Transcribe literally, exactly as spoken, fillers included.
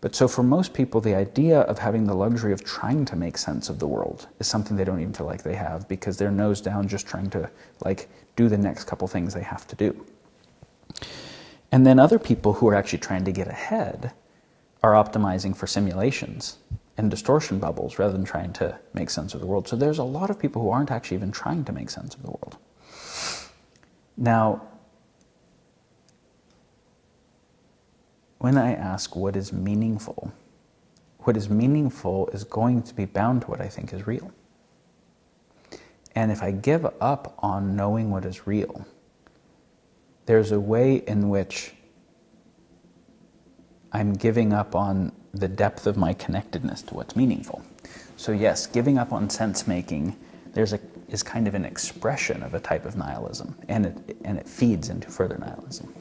But so for most people, the idea of having the luxury of trying to make sense of the world is something they don't even feel like they have, because they're nose down just trying to like do the next couple things they have to do. And then other people who are actually trying to get ahead are optimizing for simulations and distortion bubbles rather than trying to make sense of the world. So there's a lot of people who aren't actually even trying to make sense of the world. Now, when I ask what is meaningful, what is meaningful is going to be bound to what I think is real. And if I give up on knowing what is real, there's a way in which I'm giving up on the depth of my connectedness to what's meaningful. So yes, giving up on sense-making there's a, is kind of an expression of a type of nihilism, and it, and it feeds into further nihilism.